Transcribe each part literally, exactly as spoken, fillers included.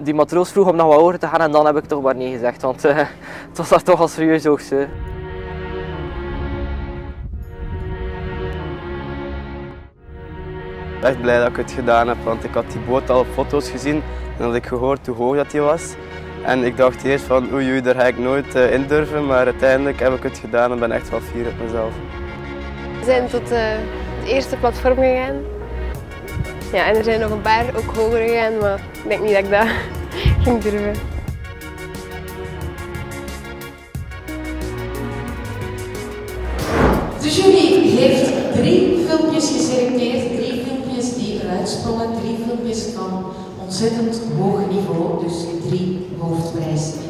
die matroos vroeg om nog wat hoger te gaan en dan heb ik toch maar nee gezegd, want uh, het was daar toch al serieus hoogste. Uh. Ik ben echt blij dat ik het gedaan heb, want ik had die boot al op foto's gezien en had ik gehoord hoe hoog dat die was. En ik dacht eerst van oei oei, daar ga ik nooit uh, in durven, maar uiteindelijk heb ik het gedaan en ben echt wel fier op mezelf. We zijn tot uh, het eerste platform gegaan. Ja, en er zijn nog een paar ook hoger gegaan, maar ik denk niet dat ik dat ging durven. De jury heeft drie filmpjes geselecteerd, drie filmpjes die eruit sprongen, drie filmpjes van ontzettend hoog niveau, dus drie hoofdprijswinnaars.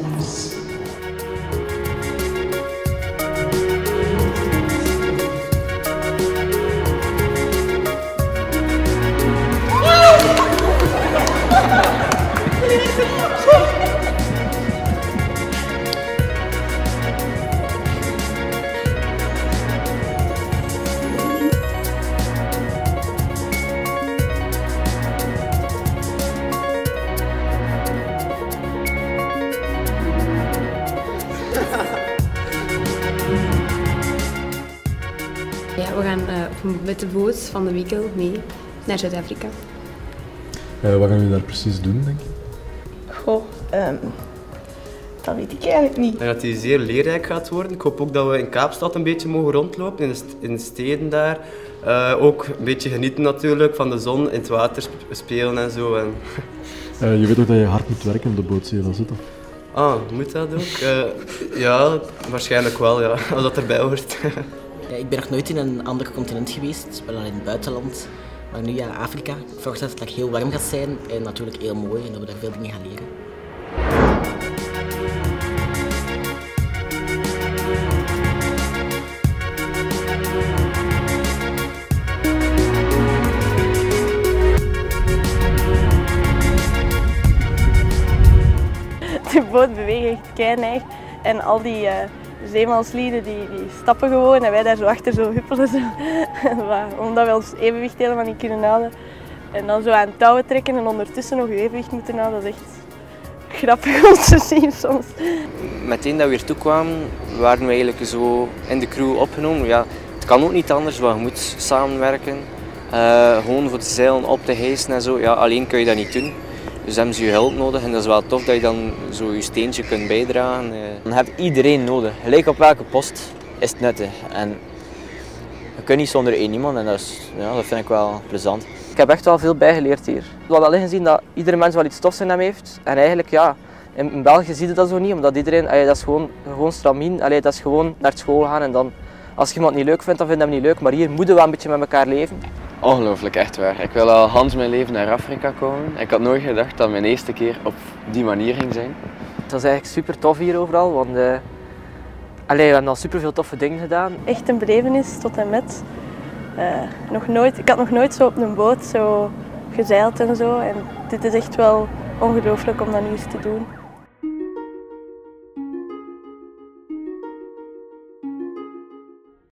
Ja, we gaan uh, met de boot van de Wikkel mee naar Zuid-Afrika. Uh, wat gaan jullie daar precies doen, denk je? Goh, um, dat weet ik eigenlijk niet. En dat die zeer leerrijk gaat worden. Ik hoop ook dat we in Kaapstad een beetje mogen rondlopen, in de, in de steden daar. Uh, ook een beetje genieten natuurlijk van de zon, in het water spelen en zo. En... Uh, je weet ook dat je hard moet werken op de boot, zie je dat zitten? Ah, moet dat ook? Uh, ja, waarschijnlijk wel, ja, als dat erbij hoort. Ja, ik ben nog nooit in een ander continent geweest, wel al in het buitenland. Maar nu, ja, Afrika. Ik verwacht dat het heel warm gaat zijn en natuurlijk heel mooi en dat we daar veel dingen gaan leren. De boot beweegt echt keineig en al die uh, zeemanslieden die, die stappen gewoon en wij daar zo achter zo huppelen. Zo. Omdat we ons evenwicht helemaal niet kunnen houden. En dan zo aan touwen trekken en ondertussen nog je evenwicht moeten houden, dat is echt grappig om te zien soms. Meteen dat we hier toe kwamen, waren we eigenlijk zo in de crew opgenomen. Ja, het kan ook niet anders, want je moet samenwerken. Uh, gewoon voor de zeilen op te hijsen en zo, ja, alleen kun je dat niet doen. Dus hebben ze je hulp nodig en dat is wel tof dat je dan zo je steentje kunt bijdragen. Dan heb je iedereen nodig, gelijk op welke post is het nuttig. En je kunt niet zonder één iemand en dat, is, ja, dat vind ik wel plezant. Ik heb echt wel veel bijgeleerd hier. We hebben wel ingezien dat iedere mens wel iets tofs in hem heeft. En eigenlijk ja, in België zie je dat zo niet, omdat iedereen, allee, dat is gewoon, gewoon stramien. Allee, dat is gewoon naar school gaan en dan, als je iemand niet leuk vindt, dan vind je hem niet leuk. Maar hier moeten we een beetje met elkaar leven. Ongelooflijk, echt waar. Ik wil al Hans mijn leven naar Afrika komen. Ik had nooit gedacht dat mijn eerste keer op die manier ging zijn. Het was eigenlijk super tof hier overal, want uh, allee, we hebben al super veel toffe dingen gedaan. Echt een belevenis tot en met. Uh, nog nooit, ik had nog nooit zo op een boot zo gezeild en zo. En dit is echt wel ongelooflijk om dat nu eens te doen.